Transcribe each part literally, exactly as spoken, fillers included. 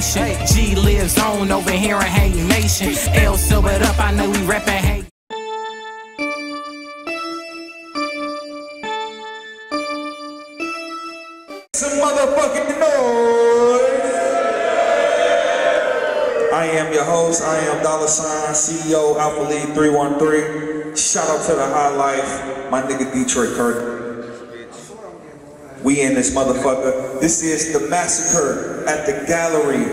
station. G lives on over here in Hate Nation. L seal it up, I know we rapping hate. Some motherfucking noise. I am your host, I am IAmDollasign, C E O, Alpha League three one three. Shout out to the high life, my nigga Detroit Kirk. We in this motherfucker. This is the massacre at the gallery. You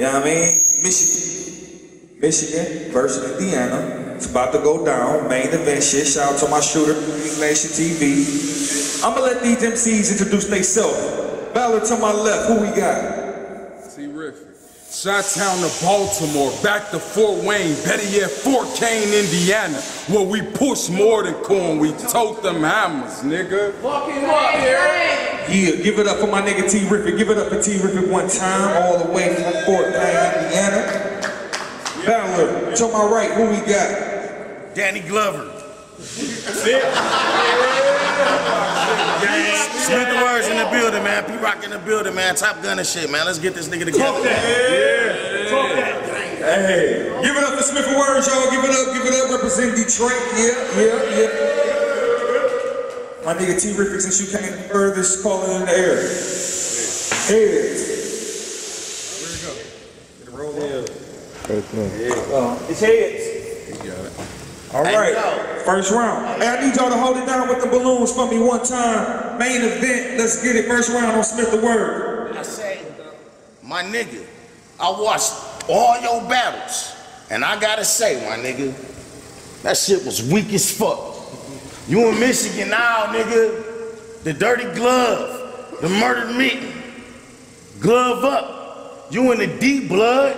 know what I mean? Michigan. Michigan versus Indiana. It's about to go down. Main event shit. Shout out to my shooter, Big Nation T V. I'ma let these M Cs introduce themselves. Valor to my left. Who we got? T-RIFIK. Chi-town to Baltimore, back to Fort Wayne, better yet Fort Kane, Indiana, where we push more than corn, we tote them hammers, nigga. Fucking up here. Yeah, give it up for my nigga T-RIFIK. Give it up for T-RIFIK one time, all the way from Fort Kane, Indiana. Valor, to my right, who we got? Danny Glover. That's it. SMITHOFWORDS in the building, man. P-Rock in the building, man. Top Gun and shit, man. Let's get this nigga together. Talk that. Yeah. Talk that. Hey. Give it up for SMITHOFWORDS, y'all. Give it up. Give it up. Represent Detroit. Yeah, yeah, yeah. My nigga T-RIFIK, since you came the furthest, call it in the air. Heads. Where it go? Get a roll up. Heads. Oh, it's heads. You got it. All right, first round. Hey, I need y'all to hold it down with the balloons for me one time. Main event, let's get it. First round on Smith the Word. I say, my nigga, I watched all your battles, and I gotta say, my nigga, that shit was weak as fuck. You in Michigan now, nigga. The dirty glove, the murdered meeting, glove up. You in the deep blood.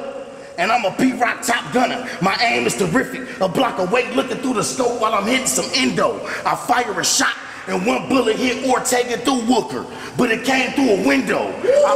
And I'm a P-Rock top gunner. My aim is terrific. A block away looking through the scope while I'm hitting some endo. I fire a shot and one bullet hit Ortega through Wooker. But it came through a window. I,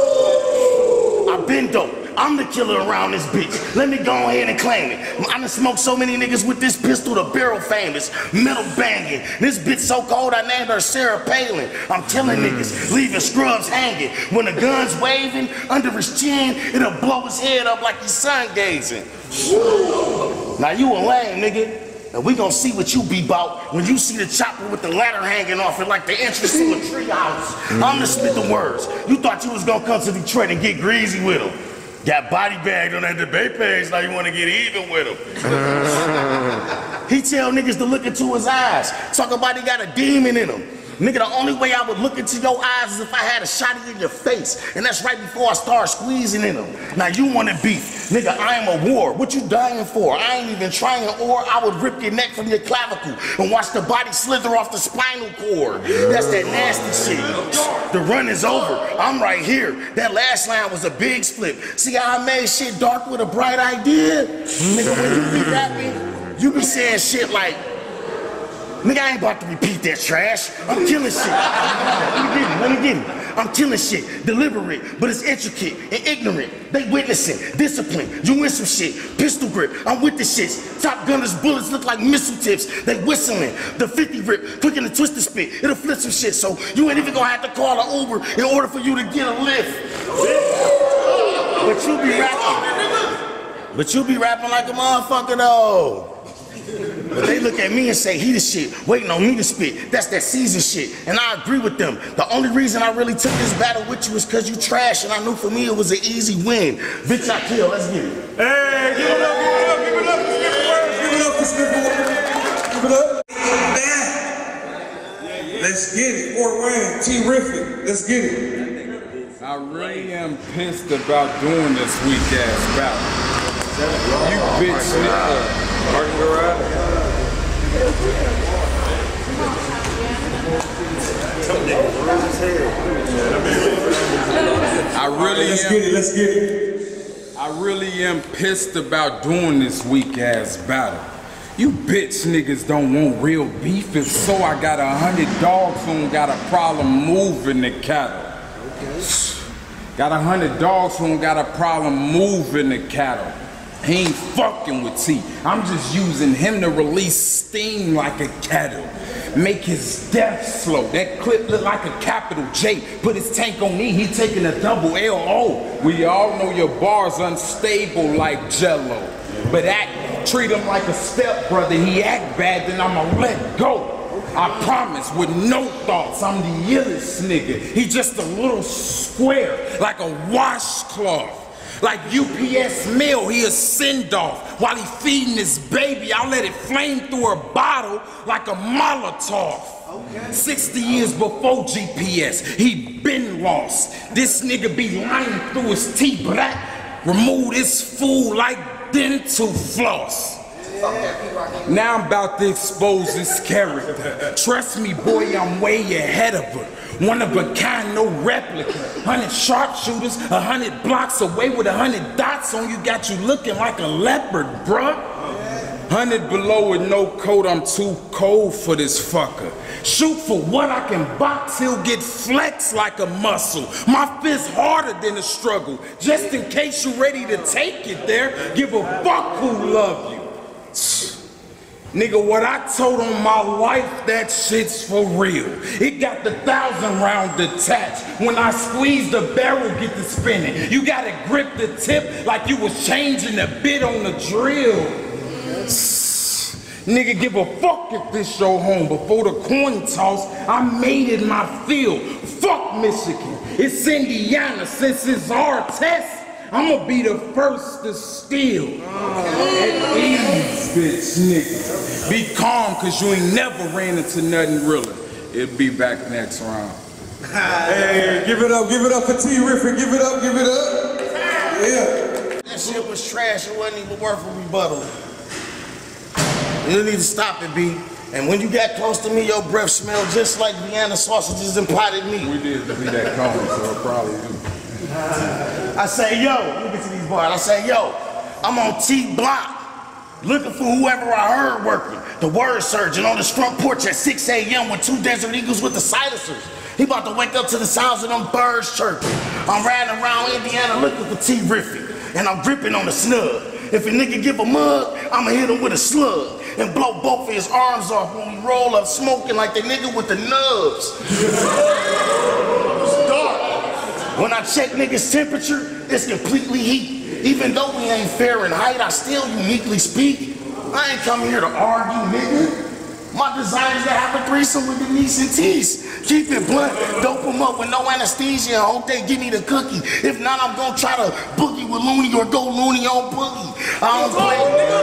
I been dope. I'm the killer around this bitch. Let me go ahead and claim it. I done smoked so many niggas with this pistol, the barrel famous. Metal banging. This bitch so cold, I named her Sarah Palin. I'm telling mm. niggas, leaving scrubs hanging. When the gun's waving under his chin, it'll blow his head up like he's sun gazing. Woo. Now you a lame nigga. And we gonna see what you be about when you see the chopper with the ladder hanging off it like the entrance to a treehouse. Mm. I'm the SMITHOFWORDS. You thought you was gonna come to Detroit and get greasy with him. Got body bagged on that debate page, now you want to get even with him. He tell niggas to look into his eyes. Talk about he got a demon in him. Nigga, the only way I would look into your eyes is if I had a shotty in your face. And that's right before I start squeezing in them. Now you want to beef. Nigga, I am a war. What you dying for? I ain't even trying, or I would rip your neck from your clavicle and watch the body slither off the spinal cord. That's that nasty shit. The run is over. I'm right here. That last line was a big split. See how I made shit dark with a bright idea? Nigga, when you be rapping, you be saying shit like, nigga, I ain't about to repeat that trash. I'm killing shit. Let me get it, let me get it. I'm killing shit, deliberate, but it's intricate and ignorant. They witnessing, discipline, you in some shit. Pistol grip, I'm with the shits. Top Gunners bullets look like missile tips. They whistling, the fifty rip, clicking the twisted spit. It'll flip some shit, so you ain't even gonna have to call an Uber in order for you to get a lift. But you be rapping, but you be rapping like a motherfucker though. But they look at me and say, he the shit, waiting on me to spit. That's that season shit. And I agree with them. The only reason I really took this battle with you is because you trash, and I knew for me it was an easy win. Bitch, I kill. Let's get it. Hey, give it up, give it up, give it up. Give it up, give it up, give it up. Let's get it. Fort Wayne, T-RIFIK. Let's get it. I really am pissed about doing this weak ass battle. You bitch nigga. I really let's am, get it, let's get it. I really am pissed about doing this weak ass battle. You bitch niggas don't want real beef. If so, I got a hundred dogs who ain't got a problem moving the cattle. Got a hundred dogs who ain't got a problem moving the cattle. He ain't fucking with T. I'm just using him to release steam like a kettle. make his death slow. That clip look like a capital J. Put his tank on me, he taking a double L O. We all know your bar's unstable like Jello. But act, treat him like a stepbrother. He act bad, then I'ma let go. I promise, with no thoughts, I'm the illest nigga. He just a little square, like a washcloth. Like U P S mail, he a send-off. While he feeding his baby, I let it flame through a bottle like a Molotov. Okay. sixty years before G P S, he been lost. This nigga be lying through his teeth, black. Remove this fool like dental floss. Now I'm about to expose this character. Trust me, boy, I'm way ahead of her. One of a kind, no replica. Hundred sharpshooters, a hundred blocks away with a hundred dots on you, got you looking like a leopard, bruh. Hundred below with no coat, I'm too cold for this fucker. Shoot for what I can box, he'll get flexed like a muscle. My fist harder than a struggle. Just in case you ready to take it there, give a fuck who love you. Nigga, what I told on my life, that shit's for real. It got the thousand round detached. When I squeeze the barrel, get to spinning. You gotta grip the tip like you was changing the bit on the drill. Nigga, give a fuck if this your home. Before the coin toss, I made it my field. Fuck Michigan, it's Indiana since it's our test. I'ma be the first to steal. At ease, bitch nigga. Be calm, cause you ain't never ran into nothing realer. It'll be back next round. Hey, give it up, give it up for T-RIFIK, give it up, give it up. Yeah. That shit was trash, it wasn't even worth a rebuttal. You need to stop it, B. And when you got close to me, your breath smelled just like Vienna sausages and potted meat. We did be that calm, so it probably do. I say, yo, let me get to these bars. I say, yo, I'm on T Block, looking for whoever I heard working. The word surgeon on his front porch at six A M with two Desert Eagles with the silencers. He about to wake up to the sounds of them birds chirping. I'm riding around Indiana looking for T-RIFIK, and I'm gripping on the snub. If a nigga give a mug, I'ma hit him with a slug and blow both of his arms off when we roll up smoking like the nigga with the nubs. When I check niggas' temperature, it's completely heat. Even though we ain't fair in height, I still uniquely speak. I ain't come here to argue, nigga. My desire is to have a threesome with Denise and Tease. Keep it blunt, dope them up with no anesthesia. I hope they give me the cookie. If not, I'm gonna try to boogie with Looney or go Looney on Boogie. I don't play, nigga.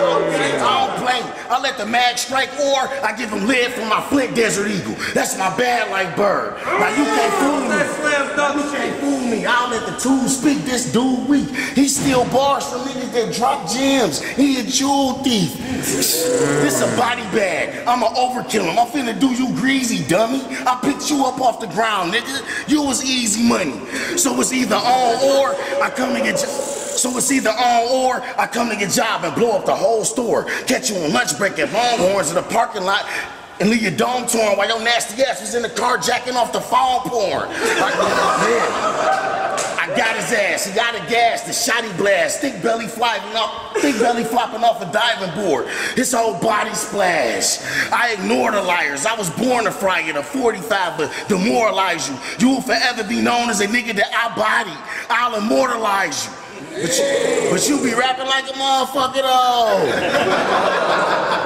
I don't play. I let the mag strike or I give him lead for my Flint Desert Eagle. That's my bad like bird. Now you can't fool me. You can't fool me. I'll let the two speak, this dude weak. He steal bars from niggas that drop gems. He a jewel thief. This a body bag. I'ma overkill him. I'm finna do you greasy, dummy. I picked you up off the ground, nigga. You was easy money. So it's either on or I come and get you. So it's either on or I come to get job and blow up the whole store. Catch you on lunch break at Longhorns in the parking lot and leave your dome torn while your nasty ass was in the car jacking off the phone porn. Like, yeah. I got his ass, he got a gas, the shotty blast, thick belly flopping off, thick belly flopping off a diving board, his whole body splash. I ignore the liars, I was born to fry it, a forty-five but demoralize you. You will forever be known as a nigga that I body, I'll immortalize you. But you, but you be rapping like a motherfucker though.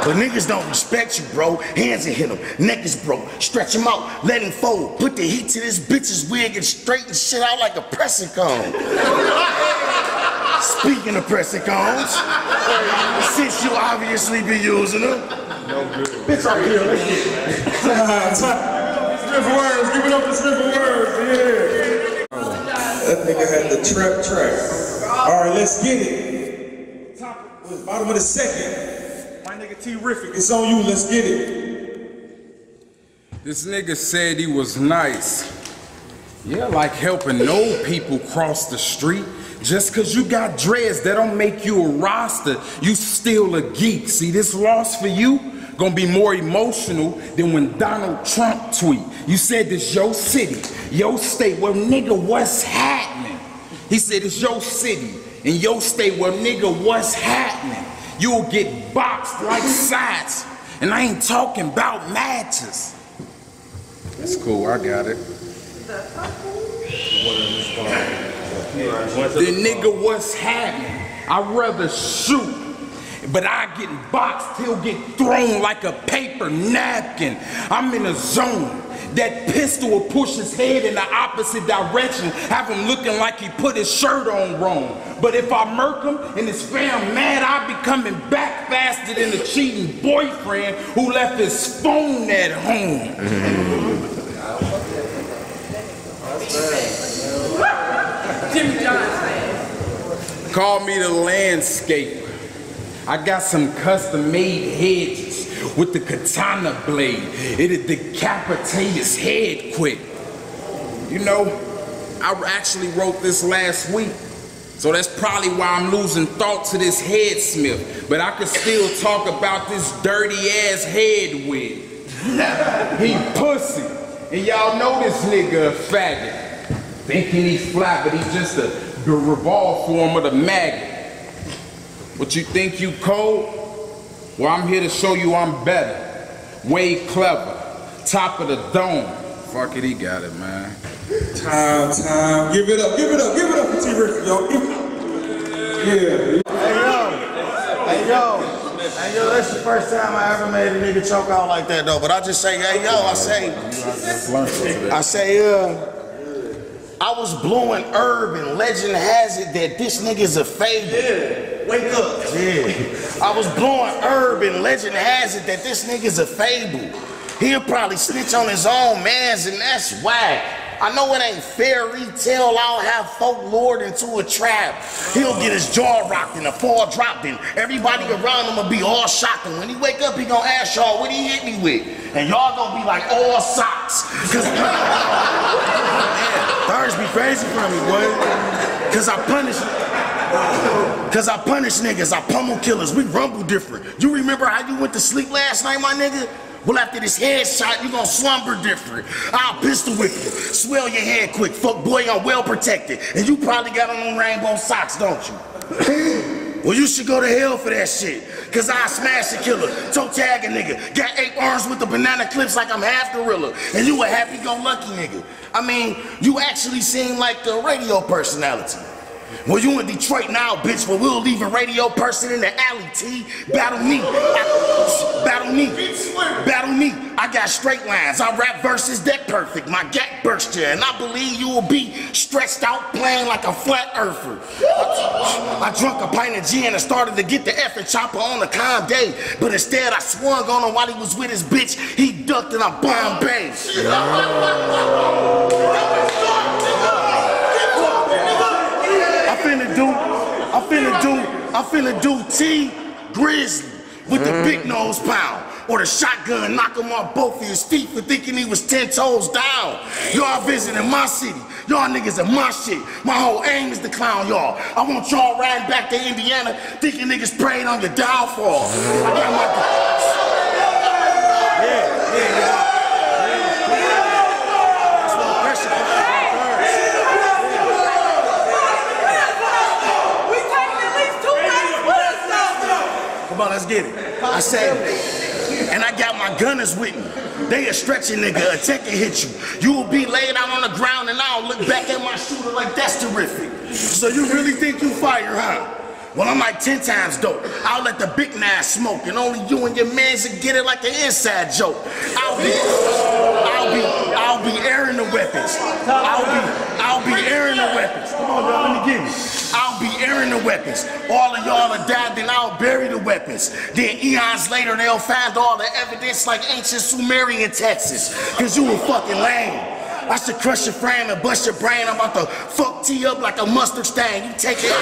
But niggas don't respect you, bro. Hands and hit him, neck is broke. Stretch him out, let him fold. Put the heat to this bitch's wig and straighten shit out like a pressing cone. Speaking of pressing cones, since you obviously be using them. No good. Bitch, I feel it. SMITHOFWORDS, give it up to SMITHOFWORDS, yeah. That nigga had the trap track. Alright, let's get it. Top of the bottom of the second. My nigga T-RIFIK, it's on you, let's get it. This nigga said he was nice. Yeah, like helping old people cross the street. Just cause you got dreads, that don't make you a roster. You still a geek. See, this loss for you gonna be more emotional than when Donald Trump tweet. You said this your city, your state. Well, nigga, what's happening? He said, it's your city and your state. Well, nigga, what's happening? You'll get boxed like sides. And I ain't talking about matches. It's cool. I got it. The nigga, what's happening? I'd rather shoot, but I get boxed, he'll get thrown like a paper napkin. I'm in a zone. That pistol will push his head in the opposite direction, have him looking like he put his shirt on wrong. But if I murk him and his fam mad, I'll be coming back faster than the cheating boyfriend who left his phone at home. Jimmy Johnson. Call me the landscaper. I got some custom-made hedges with the katana blade. It'll decapitate his head quick. You know, I actually wrote this last week, so that's probably why I'm losing thought to this head smith. But I can still talk about this dirty-ass head wig. He pussy, and y'all know this nigga a faggot. Thinking he's fly, but he's just a, the revolve form of the maggot. What you think you cold? Well, I'm here to show you I'm better. Way clever. Top of the dome. Fuck it, he got it, man. Time, time. Give it up, give it up, give it up for T-Rifik, yo. Give it up. Yeah. Hey, yo. Hey, yo. Hey, yo, that's the first time I ever made a nigga choke out like that, though. But I just say, hey, yo, I say, I say, uh, I was blowing herb and legend has it that this nigga's a favorite. Yeah. Wake up. Yeah. I was blowing herb and legend has it that this nigga's a fable. He'll probably snitch on his own mans and that's whack. I know it ain't fairy tale, I'll have folklore into a trap. He'll get his jaw rocked and a fall dropped and everybody around him will be all shocked. And when he wake up, he gonna ask y'all what he hit me with. And y'all gonna be like all socks. Cause Thurs be crazy for me, boy. Cause I punish Cause I punish niggas, I pummel killers, we rumble different. You remember how you went to sleep last night, my nigga? Well, after this headshot, you gon' slumber different. I'll pistol whip you, swell your head quick, fuck boy, I'm well protected. And you probably got on them rainbow socks, don't you? Well, you should go to hell for that shit. Cause I smash a killer, toe tag a nigga. Got eight arms with the banana clips like I'm half gorilla. And you a happy-go-lucky nigga. I mean, you actually seem like the radio personality. Well, you in Detroit now, bitch, but we'll leave a radio person in the alley, T. Battle me. I, battle me. Battle me. I got straight lines. I rap verses that perfect. My gap burst you, and I believe you will be stretched out playing like a flat earther. I, I drunk a pint of gin and started to get the effing chopper on a calm day, but instead I swung on him while he was with his bitch. He ducked and I Bombay. I finna do, I finna do T Grizzly with the big nose pound or the shotgun knock him off both of his feet for thinking he was ten toes down. Y'all visiting my city, y'all niggas in my shit. My whole aim is to clown y'all. I want y'all riding back to Indiana thinking niggas prayed on your downfall. I got my yeah, yeah, yeah, yeah. That's no pressure. Come on, let's get it. I said, and I got my gunners with me. They a stretching nigga, a tech can hit you. You will be laid out on the ground and I'll look back at my shooter like that's terrific. So you really think you fire, huh? Well, I'm like ten times dope. I'll let the big nine smoke and only you and your mans will get it like an inside joke. I'll be, I'll be, I'll be airing the weapons. I'll be, I'll be airing the weapons. Come on, y'all, let me get it. I'll be airing the weapons. All of y'all are died, then I'll bury the weapons. Then eons later, they'll find all the evidence like ancient Sumerian Texas. Cause you were fucking lame. I should crush your frame and bust your brain. I'm about to fuck T up like a mustard stain. You take it.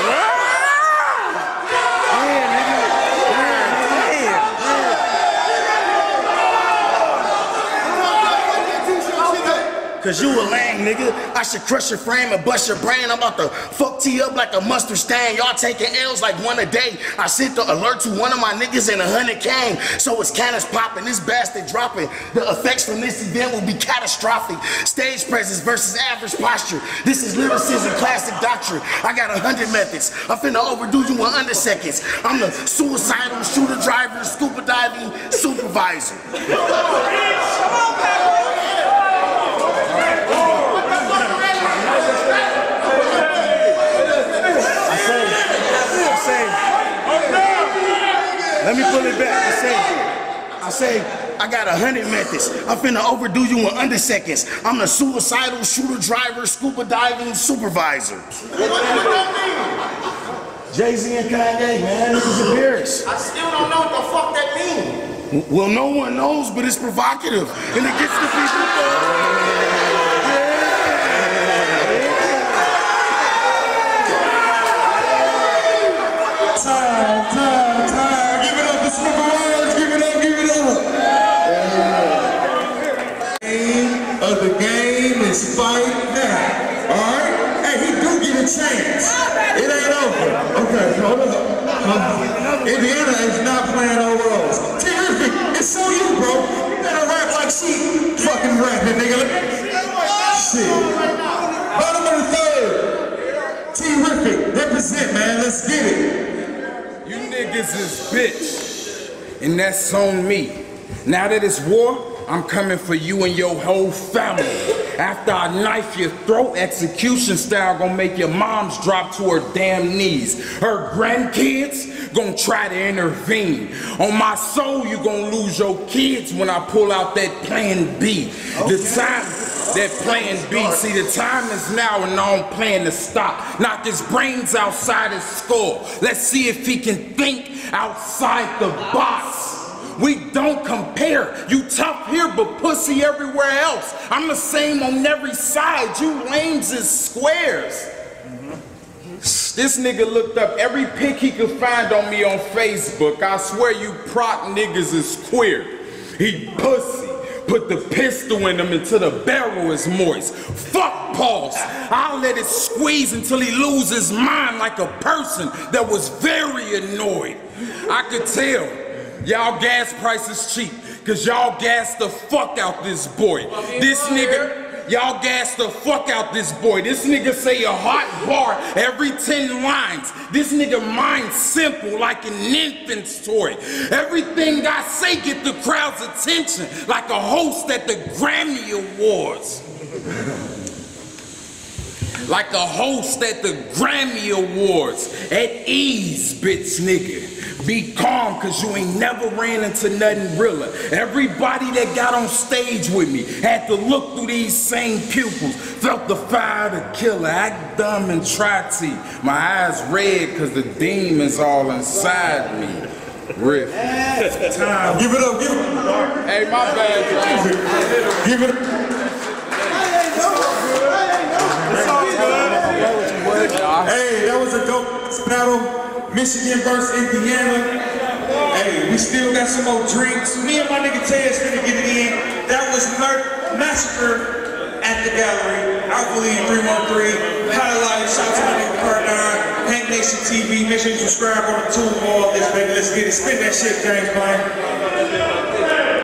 Cause you a lame nigga. I should crush your frame and bust your brain. I'm about to fuck T up like a mustard stain. Y'all taking L's like one a day. I sent the alert to one of my niggas and a hundred came. So it's cannons popping, this bastard dropping. The effects from this event will be catastrophic. Stage presence versus average posture. This is lyricism, classic doctrine. I got a hundred methods. I'm finna overdo you in under seconds. I'm the suicidal shooter driver, scuba diving supervisor. Let me pull it back. I say, I say, I got a hundred methods. I'm finna overdo you in under seconds. I'm the suicidal shooter driver, scuba diving supervisor. What, what that mean? Jay-Z and Kanye, man, this is embarrassing. I still don't know what the fuck that means. Well, no one knows, but it's provocative, and it gets the people going. Time, time, time. Give it up to SMITHOFWORDS. Give it up, give it up. Yeah. Name of the game is fight now. Alright? Hey, he do get a chance. It ain't over. Okay, hold up. Indiana is not playing no roles. T-RIFIK, it's on you, bro. You better rap like she fucking rapping, nigga. Shit. Bottom of the third. T-RIFIK, represent, man. Let's get it. Niggas is bitch, and that's on me. Now that it's war, I'm coming for you and your whole family. After I knife your throat, execution style gonna make your moms drop to her damn knees. Her grandkids gonna try to intervene. On my soul, you gonna lose your kids when I pull out that plan B. Okay. The time. That plan B, see the time is now and I don't plan to stop. Knock his brains outside his skull. Let's see if he can think outside the box. We don't compare. You tough here but pussy everywhere else. I'm the same on every side. You lames is squares. This nigga looked up every pic he could find on me on Facebook. I swear you prop niggas is queer. He pussy. Put the pistol in him until the barrel is moist. Fuck Pauls. I'll let it squeeze until he loses his mind like a person that was very annoyed. I could tell y'all gas price is cheap, cause y'all gas the fuck out this boy. This nigga, y'all gas the fuck out this boy. This nigga say a hot bar every ten lines. This nigga mind simple like an infant's toy. Everything I say get the crowd's attention like a host at the Grammy Awards. Like a host at the Grammy Awards. At ease, bitch nigga. Be calm, cause you ain't never ran into nothing realer. Everybody that got on stage with me had to look through these same pupils. Felt the fire to kill her. Act dumb and try to. My eyes red cause the demons all inside me. Riff. Time. Give it up, give it up. Hey, my bad. Give it up. Hey, that was a dope battle. Michigan versus Indiana. Hey, we still got some old drinks. Me and my nigga Tez finna get it in. That was Murk Massacre at the gallery. I believe three one three. Highlight, shout out to my nigga Cardine. Hank Nation T V. Make sure you subscribe on the tool and all this, baby. Let's get it. Spin that shit, James Blaine.